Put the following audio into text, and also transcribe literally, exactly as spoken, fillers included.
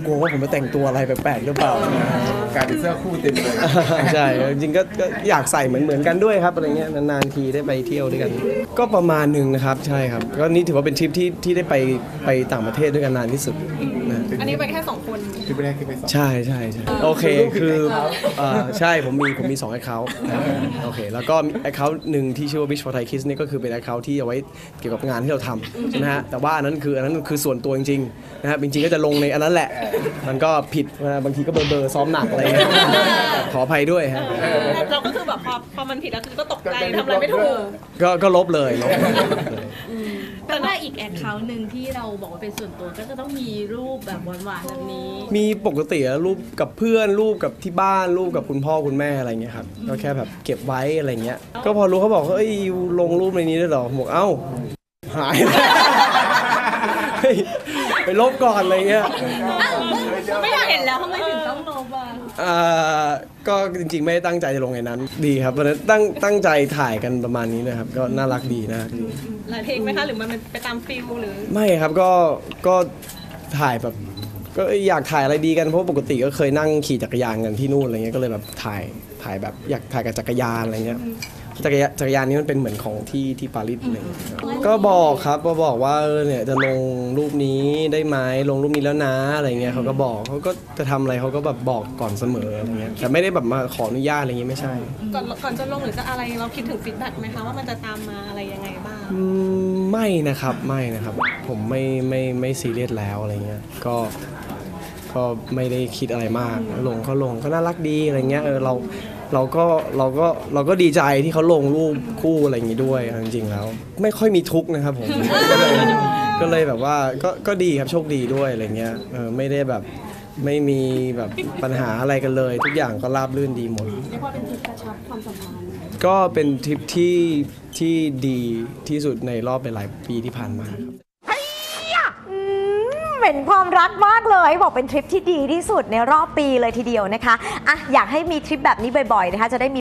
กลัวว่าผมไปแต่งตัวอะไรแปลกๆหรือเปล่าการเป็นเสื้อคู่เต็มเลยใช่จริงก็อยากใส่เหมือนๆกันด้วยครับอะไรเงี้ยนานๆทีได้ไปเที่ยวด้วยกันก็ประมาณหนึ่งนะครับใช่ครับก็นี่ถือว่าเป็นทริปที่ที่ได้ไปไปต่างประเทศด้วยกันนานที่สุดนะอันนี้ไปแค่สองคนทริปแรกที่ไปสองใช่ใช่ใช่โอเคคือใช่ผมมีผมมีสองแอคเคาท์โอเคแล้วก็แอคเคาท์หนึ่งที่ชื่อว่า Beach for Thai Kids นี่ก็คือเป็นแอคเคาท์ที่เอาไว้เกี่ยวกับงานที่เราทำใช่ไหมฮะแต่ว่าอันนั้นคืออันนั้นคือส่วนตัวจริงๆนะครับจริงๆก็จะลงในอันนั้นแหละมันก็ผิดบางทีก็เบอร์เบอร์ซ้อมหนักอะไรเงี้ยขออภัยด้วยฮะเราก็คือแบบพอพอมันผิดแล้วคือก็ตกใจทำอะไรไม่ถูกก็ก็ลบเลยลบเลยแต่ว่าอีกแอคเคาท์หนึ่งที่เราบอกว่าเป็นส่วนตัวก็จะต้องมีรูปแบบหวานๆแบบนี้มีปกติรูปกับเพื่อนรูปกับที่บ้านรูปกับคุณพ่อคุณแม่อะไรเงี้ยครับก็แค่แบบเก็บไว้อะไรเงี้ยก็พอรู้เขาบอกเฮ้ยลงรูปในนี้ได้หรอหมวกเอ้าหายไปลบก่อนอะไรเงี้ยไม่อยากเห็นแล้วทำไมถึงต้องลบอ่ะอ่าก็จริงๆไม่ได้ตั้งใจจะลงในนั้นดีครับเพราะนั้นตั้งตั้งใจถ่ายกันประมาณนี้นะครับก็น่ารักดีนะหลายเพลงไหมคะหรือมันไปตามฟิลหรือไม่ครับก็ก็ถ่ายแบบก็อยากถ่ายอะไรดีกันเพราะปกติก็เคยนั่งขี่จักรยานกันที่นู่นอะไรเงี้ยก็เลยแบบถ่ายถ่ายแบบอยากถ่ายกับจักรยานอะไรเงี้ยจักรยานจักรยานนี้มันเป็นเหมือนของที่ที่ปารีสเลยก็บอกครับก็บอกว่าเนี่ยจะลงรูปนี้ได้ไหมลงรูปนี้แล้วนะอะไรเงี้ยเขาก็บอกเขาก็จะทำอะไรเขาก็แบบบอกก่อนเสมออะไรเงี้ยแต่ไม่ได้แบบมาขออนุญาตอะไรเงี้ยไม่ใช่ก่อนก่อนจะลงหรือจะอะไรเราคิดถึงฟีดแบ็กไหมคะว่ามันจะตามมาอะไรยังไงบ้างไม่นะครับไม่นะครับผมไม่ไม่ไม่ซีเรียสแล้วอะไรเงี้ยก็ก็ไม่ได้คิดอะไรมากลงเขาลงก็น่ารักดีอะไรเงี้ยเออเราเราก็เราก็เราก็ดีใจที่เขาลงรูปคู่อะไรอย่างนี้ด้วยจริงๆแล้วไม่ค่อยมีทุกข์นะครับผมก็เลยแบบว่าก็ก็ดีครับโชคดีด้วยอะไรเงี้ยเออไม่ได้แบบไม่มีแบบปัญหาอะไรกันเลยทุกอย่างก็ราบรื่นดีหมดเรียกว่าเป็นทริปกระชับความสัมพันธ์ก็เป็นทริปที่ที่ดีที่สุดในรอบหลายปีที่ผ่านมาเป็นความรักมากเลยบอกเป็นทริปที่ดีที่สุดในรอบปีเลยทีเดียวนะคะอ่ะอยากให้มีทริปแบบนี้บ่อยๆนะคะจะได้มี